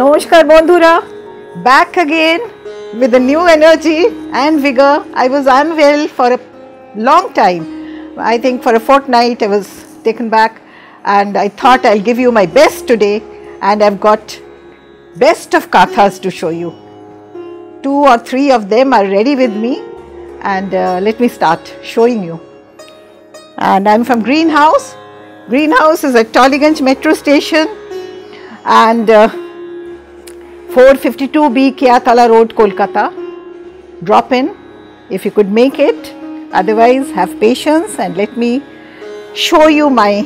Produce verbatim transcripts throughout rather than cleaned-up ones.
Namaskar Bondhura, back again with a new energy and vigour. I was unwell for a long time. I think for a fortnight I was taken back and I thought I'll give you my best today, and I've got best of kathas to show you. Two or three of them are ready with me, and uh, let me start showing you. And I'm from Greenhouse. Greenhouse is at Tollyganj metro station and uh, four fifty-two B Kiatala Road, Kolkata. Drop in if you could make it, otherwise have patience and let me show you my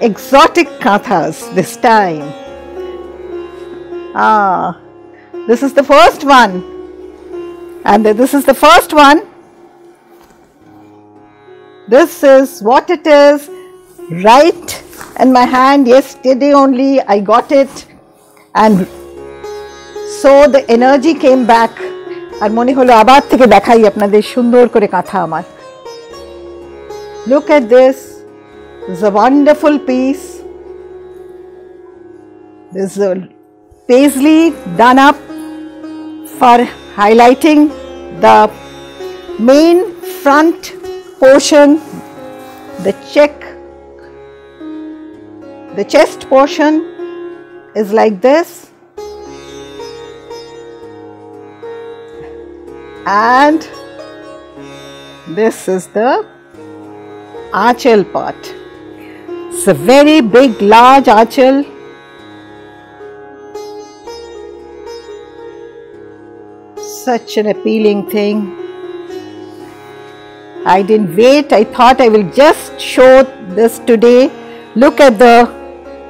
exotic kathas this time. Ah, this is the first one, and this is the first one. This is what it is right in my hand. Yesterday only I got it, and so the energy came back. Ar mone holo abar theke dekhai apnader sundor kore katha amar. Look at this. It's a wonderful piece. This is a paisley done up for highlighting the main front portion, the check. The chest portion is like this, and this is the achal part. It's a very big, large achal. Such an appealing thing. I didn't wait. I thought I will just show this today. Look at the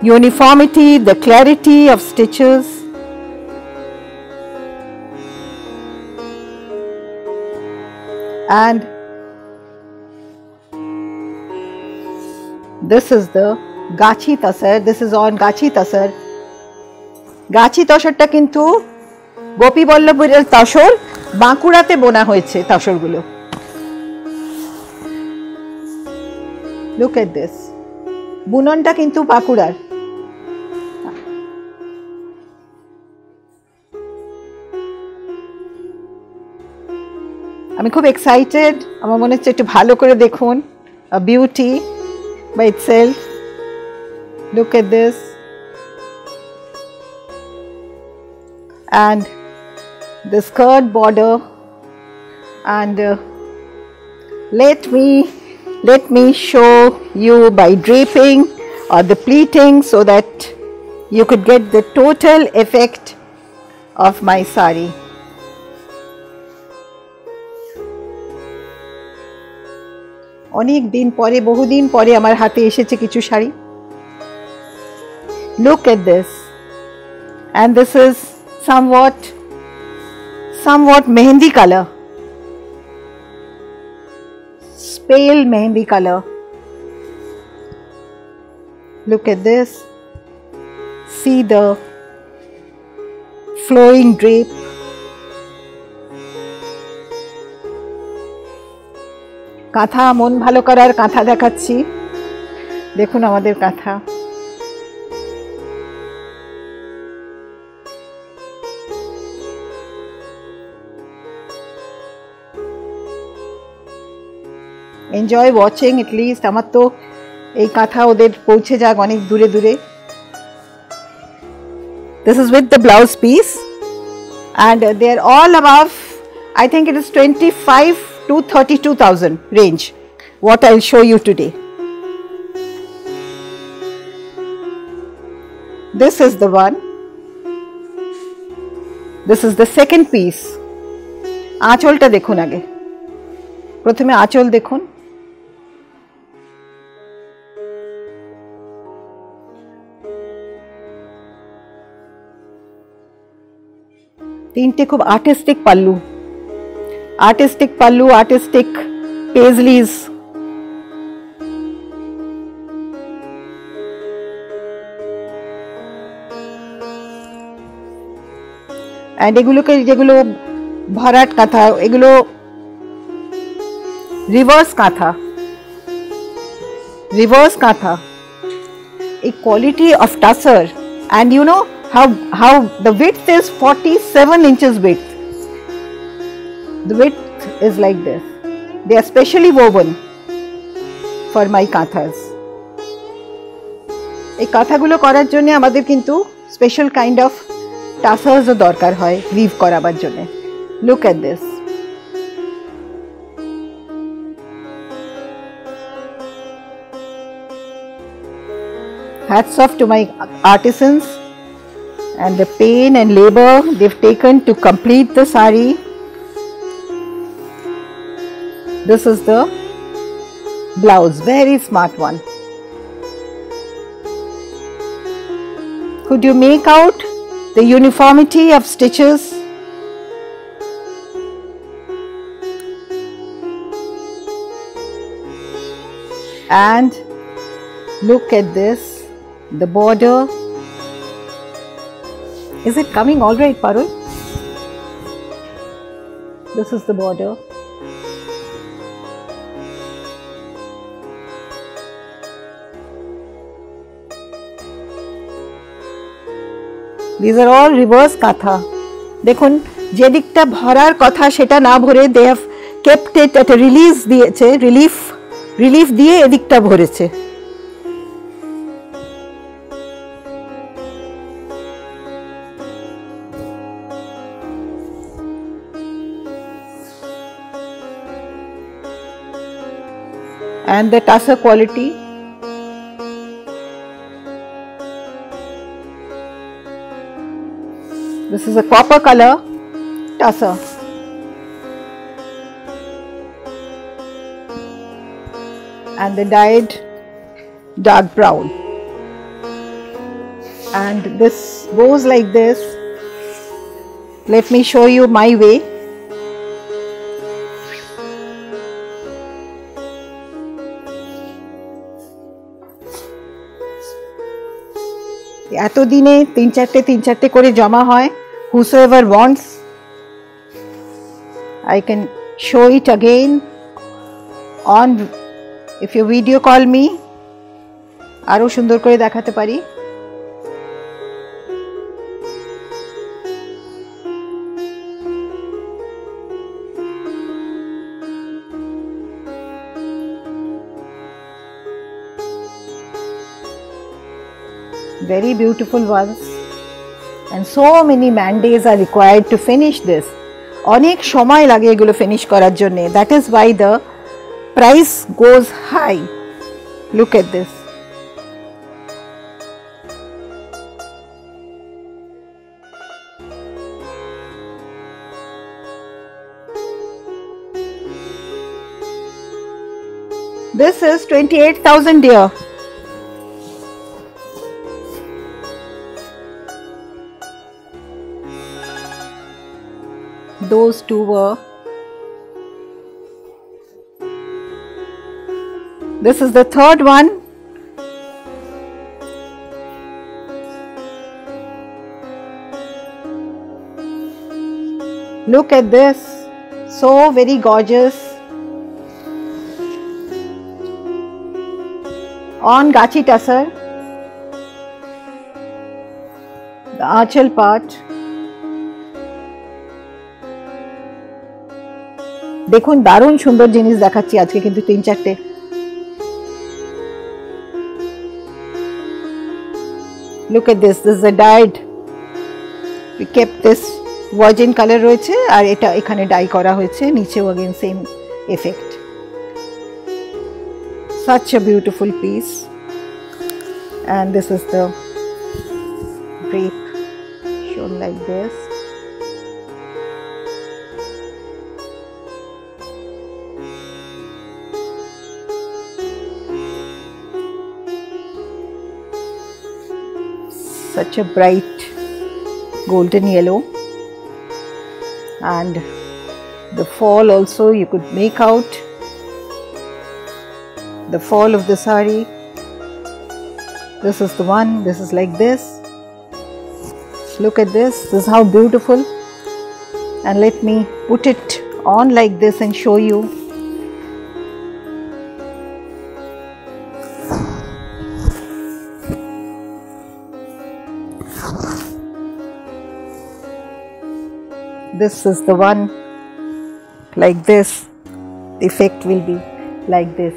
uniformity, the clarity of stitches. And this is the gachi tasar. This is on gachi tasar. Gachi tasar ta kintu Gopi Vallabhur tasar Bankudate bona hoyeche tasar gulo. Look at this. Bunon ta kintu Bakudar. I'm very excited. I'm going to see a beauty by itself. Look at this. And the skirt border. And uh, let me let me show you by draping or the pleating, so that you could get the total effect of my sari. Onek din pore, বহুদিন পরে আমার হাতে এসেছে কিছু sari. Look at this. And this is somewhat somewhat mehendi color, pale mehendi color. Look at this. See the flowing drape. কাঁথা মন ভালো করার কাঁথা দেখাচ্ছি, দেখুন আমাদের kantha. Enjoy watching at least. আমার তো এই কাঁথা ওদের পৌঁছে যাক অনেক দূরে দূরে. This is with the blouse piece, and they are all above, I think it is twenty-five to thirty-two thousand range, what I will show you today. This is the one. This is the second piece. Aachol ta dekhun age. Prothome aachol dekhun. Tinte khub artistic pallu. Artistic pallu, artistic paisleys. And eguloke jegulo bharat katha, egulo reverse katha. Reverse katha. A quality of tassar. And you know how how the width is forty-seven inches width. The width is like this. They are specially woven for my kathas. Ei katha gulo korar jonne amader kintu special kind of tassels er dorkar hoy weave korabar jonne. Look at this. Hats off to my artisans and the pain and labor they've taken to complete the saree. This is the blouse, very smart one. Could you make out the uniformity of stitches? And look at this, the border. Is it coming all right, Parul? This is the border. These are all reverse katha. Dekhun, je dikta bhorar katha seta na bhore, they have kept it at a release diyeche, relief, relief diye edikta bhoreche. And the tassel quality. This is a copper color tassel. And the dyed dark brown. And this goes like this. Let me show you my way. Eto dine tin charte tin charte kore jama hoy. Whosoever wants, I can show it again on if you video call me. Aro sundor kore dekhate pari. Very beautiful ones, and so many man days are required to finish this. Onek shomoy lage egulo finish korar jonne. That is why the price goes high. Look at this. This is twenty-eight thousand dear. Those two were. This is the third one. Look at this, so very gorgeous. On gachi tassel, the archal part. দেখুন দারুণ সুন্দর জিনিস দেখাচ্ছি আজকে কিন্তু তিন চারটে Look at this, this is a dyed. We kept this virgin color রয়েছে আর এটা এখানে ডাই করা হয়েছে নিচেও again same effect. Such a beautiful piece. And this is the drape shown like this. Such a bright golden yellow, and the fall also you could make out the fall of the saree. This is the one, this is like this. Look at this, this is how beautiful. And let me put it on like this and show you. this is the one, like this. The effect will be like this.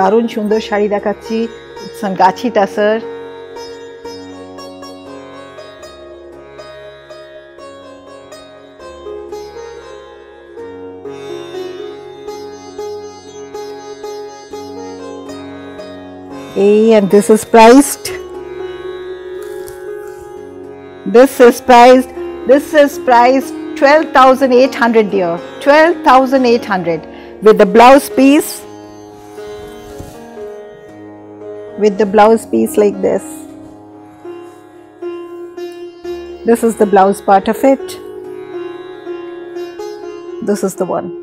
Darun shundor shari dekhachhi, it's on gachi tasar. Okay, and this is priced. This is priced. This is priced twelve thousand eight hundred, dear. twelve thousand eight hundred with the blouse piece. With the blouse piece like this. This is the blouse part of it. This is the one.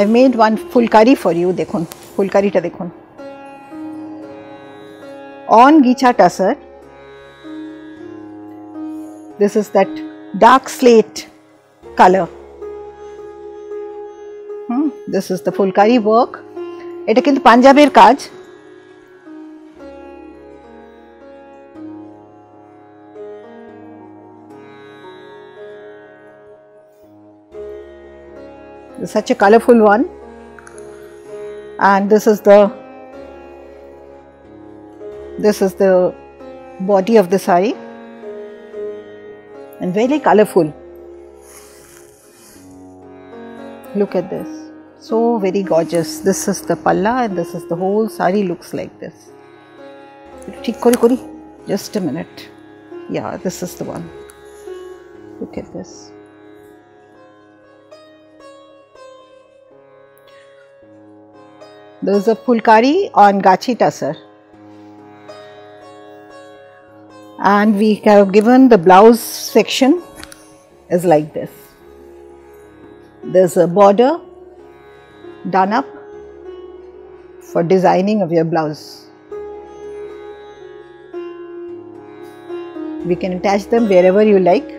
I made one fulkari for you. Dekhun, fulkari ta dekhun. On Gicha Tasar. This is that dark slate color. Hmm, this is the fulkari work. Eta kintu Punjaber kaj. Such a colorful one, and this is the this is the body of the sari, and very colorful. Look at this, so very gorgeous. This is the palla, and this is the whole sari looks like this. Just a minute. Yeah, this is the one. Look at this. There is a fulkari on gachi tasar, and we have given the blouse section is like this. There is a border done up for designing of your blouse. We can attach them wherever you like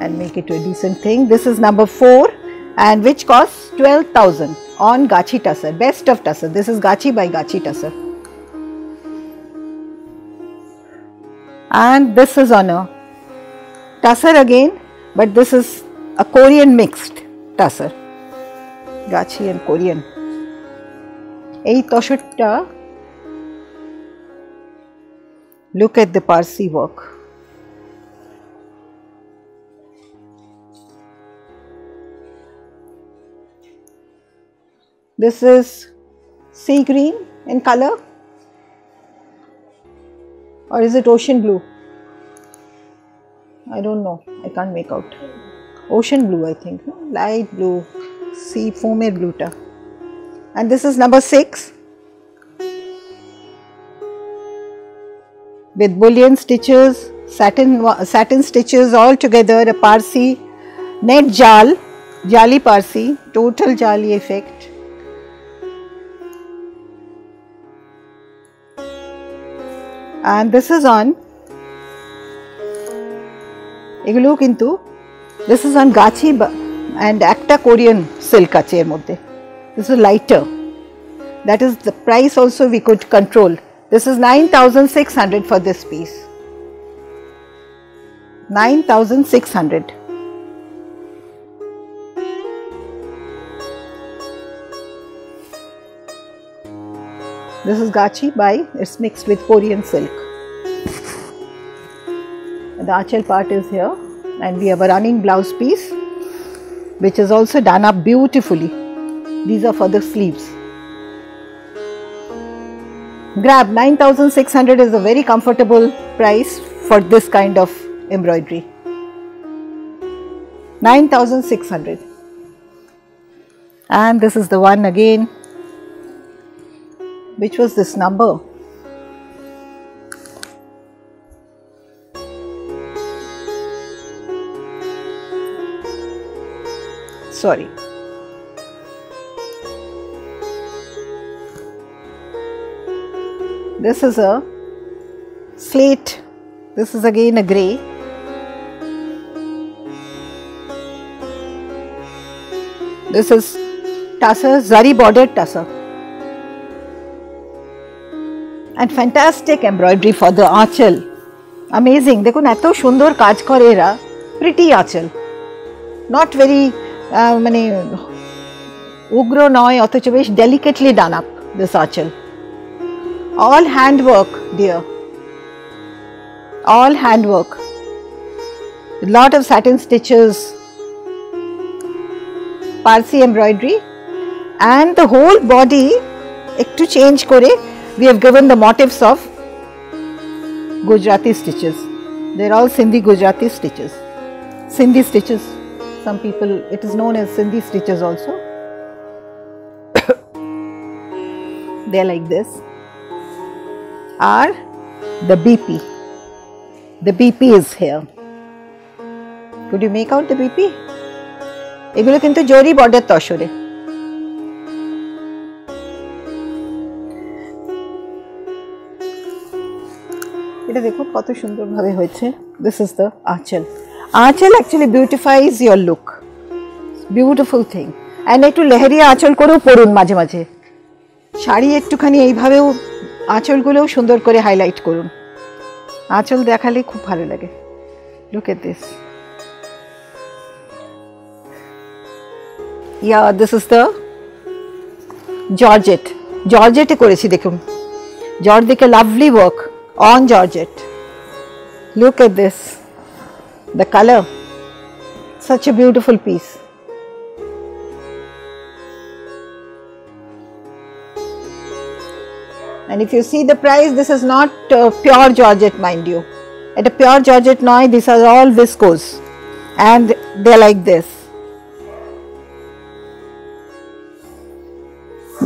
and make it a decent thing. This is number four, and which costs twelve thousand. On Gachi Tasar, best of Tasar. This is Gachi by Gachi Tasar. And this is on a Tasar again, but this is a Korean mixed Tasar. Gachi and Korean. Ei toshutta. Look at the Parsi work. This is sea green in color, or is it ocean blue? I don't know, I can't make out. Ocean blue, I think. Light blue, sea foamy blue ta. And this is number six with bullion stitches, satin satin stitches all together, a Parsi net jal, jali Parsi, total jali effect. And this is on eglo kintu this is on gachi and acta Korean silk ache er moddhe. This is lighter, that is the price also we could control. This is nine thousand six hundred for this piece. Nine thousand six hundred. This is Gachi by, it's mixed with Korean silk. The achal part is here, and we have a running blouse piece which is also done up beautifully. These are for the sleeves. Grab, nine thousand six hundred is a very comfortable price for this kind of embroidery. nine thousand six hundred. And this is the one again. Which was this number? Sorry. This is a slate. This is again a grey. This is tassel, zari bordered tassel, and fantastic embroidery for the আঁচল. Amazing. দেখুন এত সুন্দর কাজ করে এরা, pretty আঁচল, not very মানে উগ্র নয় অথচ বেশ delicately done up this আঁচল. All handwork, dear. All handwork. A lot of satin stitches, Parsi embroidery, and the whole body ektu change kore we have given the motifs of Gujarati stitches. They are all Sindhi Gujarati stitches, Sindhi stitches. Some people, it is known as Sindhi stitches also. They are like this. Are the B P. The B P is here. Could you make out the B P? এগুলো কিন্তু জরি border তসরে। এটা দেখো কত সুন্দরভাবে হয়েছে। This is the আঁচল. আঁচল actually beautifies your look. Beautiful thing. And একটু লেহেরিয়া আঁচল করেও পরুন মাঝে মাঝে। শাড়ি একটুখানি এইভাবেও আঁচলগুলোও সুন্দর করে হাইলাইট করুন। আঁচল দেখালে খুব ভালো লাগে। Look at this. Yeah, this is the georgette. Georgette e korechi dekhun. Georgette e lovely work on georgette. Look at this. The color. Such a beautiful piece. And if you see the price, this is not uh, pure georgette, mind you. At a pure georgette noy, these are all viscose, and they are like this.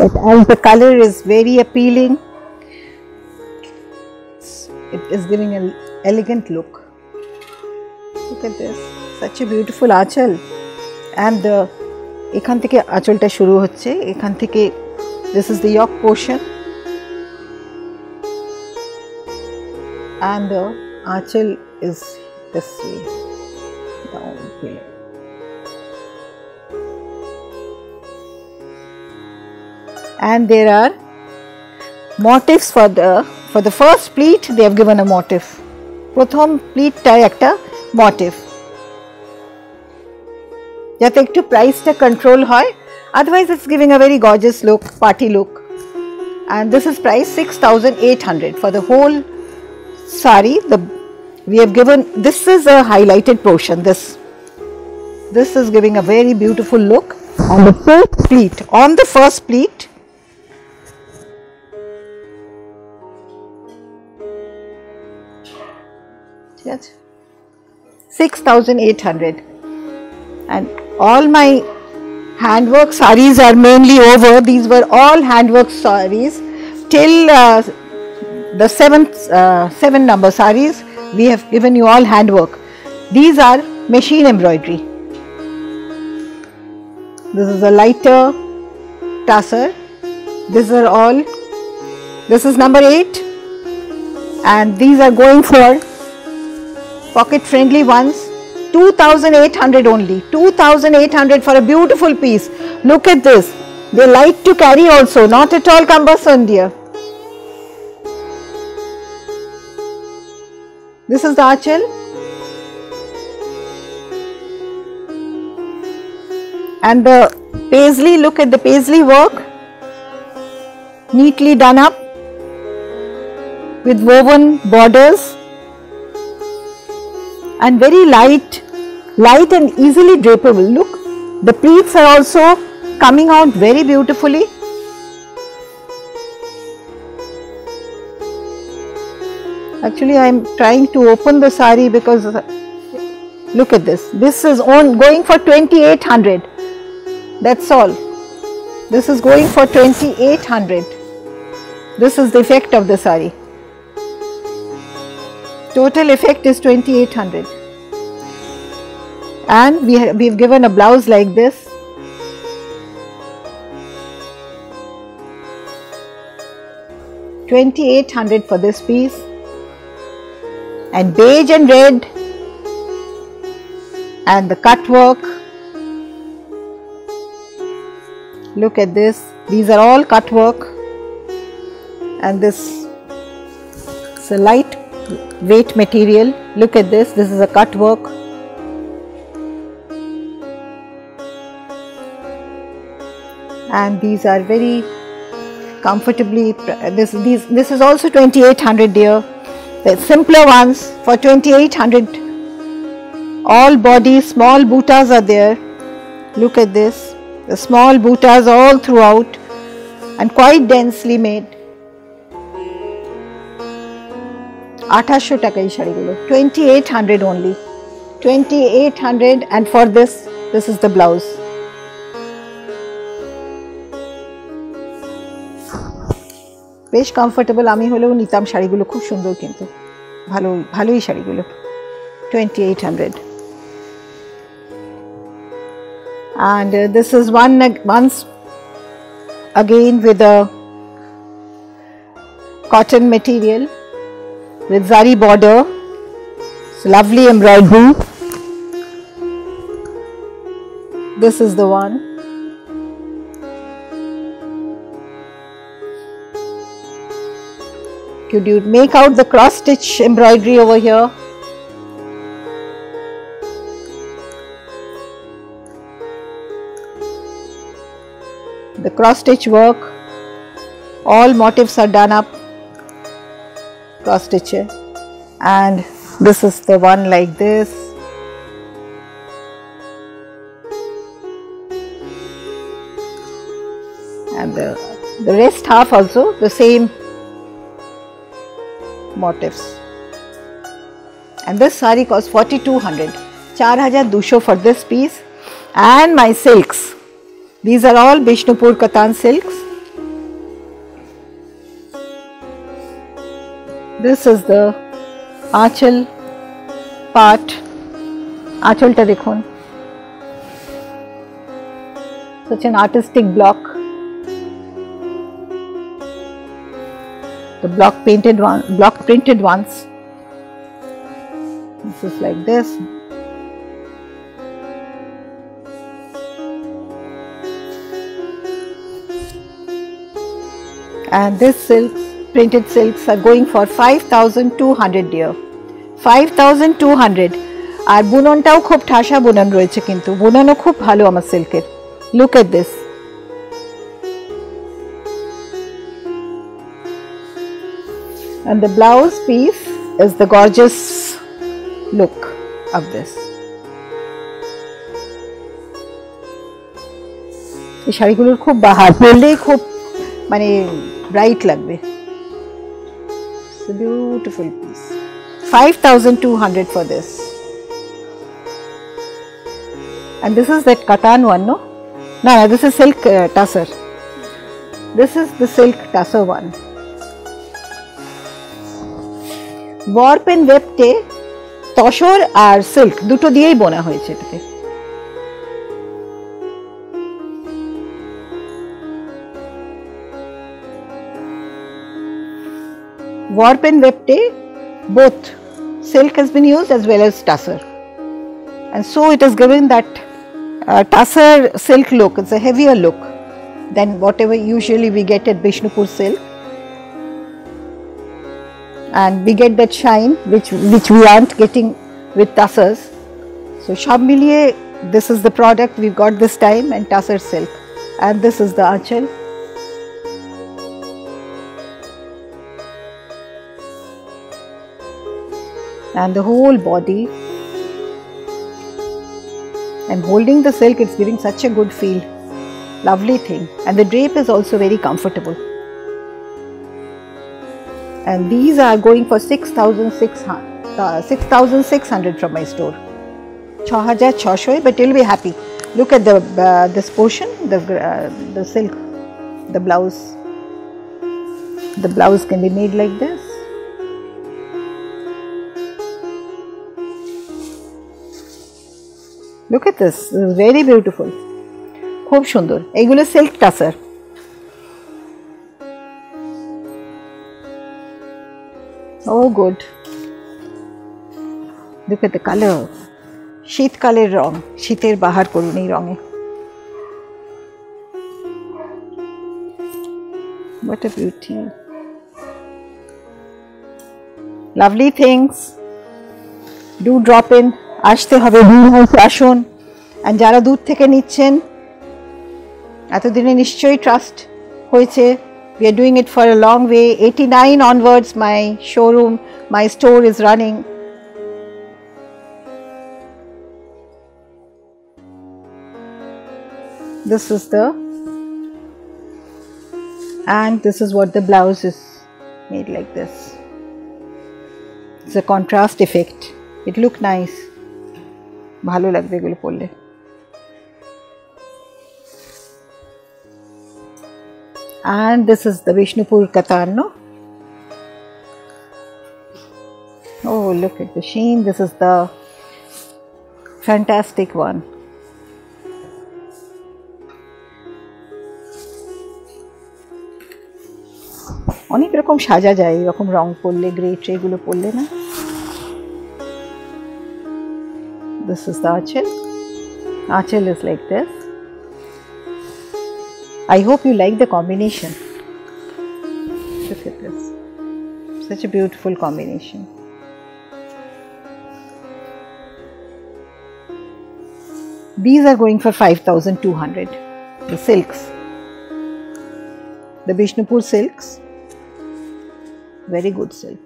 But as the color is very appealing, it is giving an elegant look. Look at this, such a beautiful আঁচল. And the এখান থেকে আঁচলটা শুরু হচ্ছে, এখান থেকে this is the yoke portion, and the আঁচল is this way down here. And there are motifs for the for the first pleat. They have given a motif. Prothom pleat ta ekta motif. Jate ektu price ta control hoy, otherwise it's giving a very gorgeous look, party look. And this is price six thousand eight hundred for the whole sari. The we have given, this is a highlighted portion. This this is giving a very beautiful look on the first pleat. On the first pleat. Yes, six thousand eight hundred. And all my handwork sarees are mainly over. These were all handwork sarees till uh, the seventh uh, seven number sarees. We have given you all handwork. These are machine embroidery. This is a lighter tassel. These are all. This is number eight, and these are going for pocket friendly ones. Two thousand eight hundred only. Two thousand eight hundred for a beautiful piece. Look at this. They light to carry also, not at all cumbersome, dear. This is the আঁচল, and the paisley. Look at the paisley work, neatly done up with woven borders. And very light, light and easily drapeable. Look, the pleats are also coming out very beautifully. Actually, I am trying to open the sari because look at this. This is on going for twenty-eight hundred. That's all. This is going for twenty-eight hundred. This is the effect of the sari. Total effect is twenty-eight hundred. And we have, we have given a blouse like this. twenty-eight hundred for this piece. And beige and red. And the cut work. Look at this. These are all cut work, and this is a light weight material. Look at this. This is a cut work. And these are very comfortably, this, these, this is also twenty-eight hundred dear. The simpler ones for twenty-eight hundred, all body small butas are there. Look at this, the small butas all throughout and quite densely made. twenty-eight hundred taka ei shari gulo, twenty-eight hundred only, twenty-eight hundred, and for this, this is the blouse. বেশ comfortable আমি হলেও নিতাম শাড়িগুলো খুব সুন্দর কিন্তু ভালো ভালোই শাড়িগুলো twenty-eight hundred and uh, this is one once again with a cotton material with zari border. It's lovely embroidery. This is the one. Could you make out the cross stitch embroidery over here? The cross stitch work, all motifs are done up cross stitch, and this is the one like this. And the, the rest half also the same motifs. And this sari costs forty-two hundred, four thousand two hundred for this piece. And my silks, these are all Bishnupur Katan silks. This is the aanchal part, aanchal ta dekhun, such an artistic block, the block painted one, block printed ones. This is like this. And this silks, printed silks are going for five thousand two hundred dear. five thousand two hundred. Ar bunon tao khub thasha bunon royeche kintu. Bunono khub bhalo amar silker. Look at this. And the blouse piece is the gorgeous look of this. This saree gulor khub bahar porlei khub mane bright lagbe. It's a beautiful piece. five thousand two hundred for this. And this is that katan one, no? No, no, this is silk uh, tussar. This is the silk tussar one. Warp and weft e toshor ar silk duto diei bona hoyeche etate. Warp and weft e both silk has been used as well as tussar, and so it has given that uh, tussar silk look. It's a heavier look than whatever usually we get at Bishnupur silk. And we get that shine which which we aren't getting with tussars. So shab miliye, this is the product we've got this time, and tussar silk. And this is the aanchal. And the whole body. And holding the silk, it's giving such a good feel. Lovely thing. And the drape is also very comfortable. And these are going for six thousand six hundred from my store. six thousand six hundred, but you'll be happy. Look at the uh, this portion, the uh, the silk, the blouse. The blouse can be made like this. Look at this, this is very beautiful. Khub shundor. Eigulo silk tussar. Oh good. Look at the color. Sheet color wrong. Sheeter bahar koruni wrong. What a beauty. Lovely things. Do drop in. Ashte hobe dun house ashun. And jara dur theke nichen. Eto dine nishchoi trust hoyeche. We are doing it for a long way. eighty-nine onwards, my showroom, my store is running. This is the, and this is what the blouse is made like this. It's a contrast effect. It look nice. Bhalo lagbe gulo porle. And this is the Vishnupur Katan, no? Oh, look at the sheen. This is the fantastic one. Onik rokom shaja jay, rokom rong porle, grey tray gulo porle na. This is the Achal. Achal is like this. I hope you like the combination. Look at this. Such a beautiful combination. These are going for five thousand two hundred. The silks. The Vishnupur silks. Very good silk.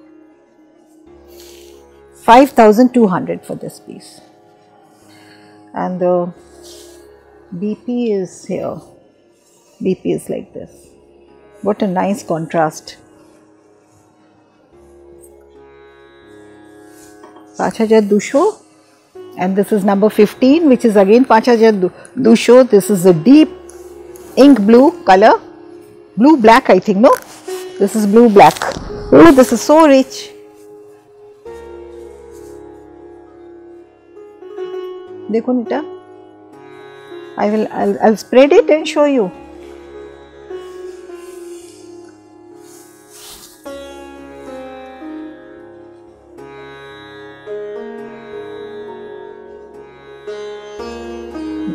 five thousand two hundred for this piece. And the B P is here. B P is like this. What a nice contrast. five thousand two hundred, and this is number fifteen, which is again five thousand two hundred. This is a deep ink blue color, blue black, I think. No, this is blue black. Oh, this is so rich. Dekho nita. I will. I'll, I'll spread it and show you.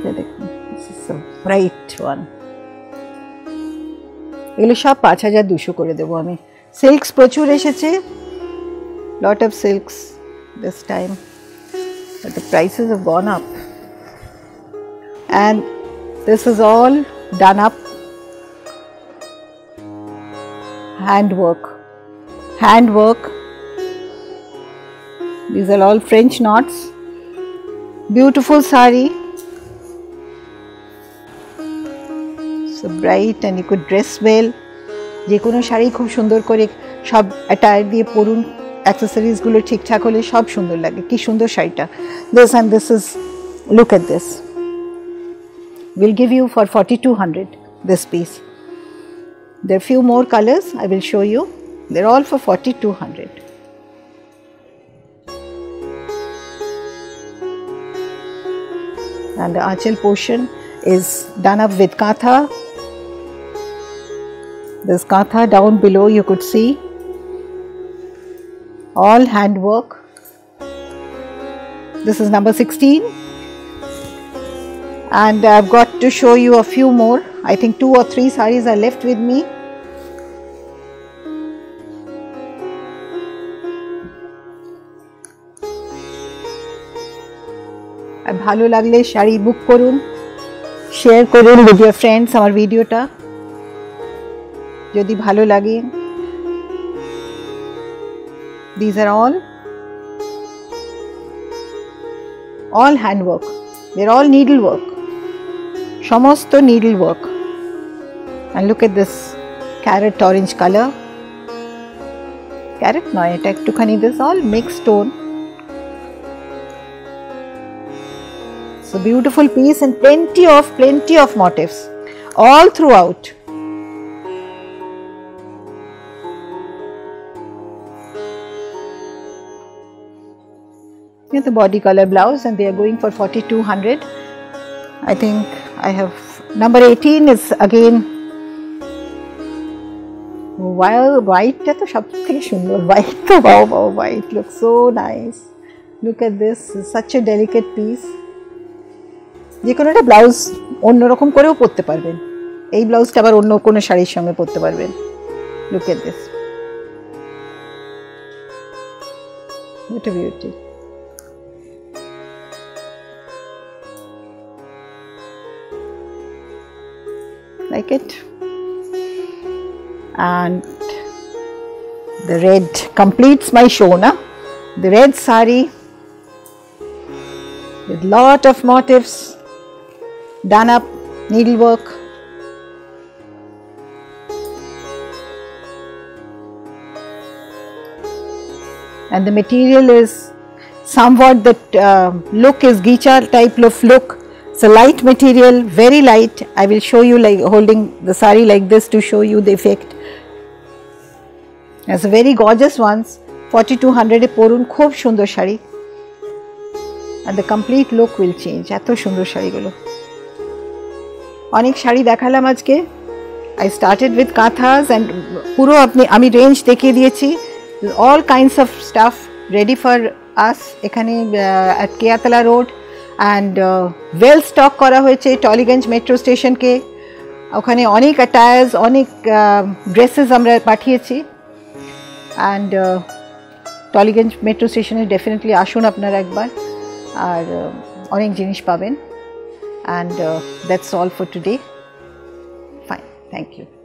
This is a bright one. Elo shob five thousand two hundred kore debo ami. Silks prochur esheche, lot of silks this time, but the prices have gone up. And this is all done up handwork. Handwork. These are all French knots. Beautiful sari. So bright, and you could dress well. Jekono shari khub sundor kore sob attire diye porun, accessories gulo thik thak hole sob sundor lage. Ki sundor shari ta. This and this is, look at this. We'll give you for forty-two hundred this piece. There are few more colors I will show you. They're all for forty-two hundred. And the Achal portion is done up with Katha. This Katha down below you could see. All handwork. This is number sixteen. And I've got to show you a few more. I think two or three sarees are left with me. Bhalo lagle shari book korun, share korun with your friends amar video ta jodi bhalo lage. These are all all handwork. They're all needlework. Shomosto needlework. And look at this carrot orange color. Carrot no, it ektukhani this all mixed stone. So beautiful piece, and plenty of plenty of motifs all throughout. Here's the body color blouse, and they are going for forty-two hundred. I think I have number eighteen is again while white. White, wow, wow, white looks so nice. Look at this, it's such a delicate piece. You can wear a blouse. You can wear a blouse. You can wear a blouse. Look at this. What a beauty. Like it? And the red completes my show na. The red sari with lot of motifs done up, needlework. And the material is somewhat that uh, look is Gichar type of look. It's a light material, very light. I will show you like holding the sari like this to show you the effect. It's a very gorgeous ones. forty-two hundred e porun khub shundor sari. And the complete look will change. Eto shundor sari gulo. Onek sari dekhalam ajke. I started with kathas and puro apni ami range dekhiye diyechi. All kinds of stuff ready for us ekhane uh, at Keatala Road and uh, well stock kora hoyeche Tollyganj metro station ke okhane onek attires onek uh, dresses amra pathiyechi and uh, Tollyganj metro station e definitely ashun apnara ekbar ar onek jinish paben and uh, that's all for today. Fine, thank you.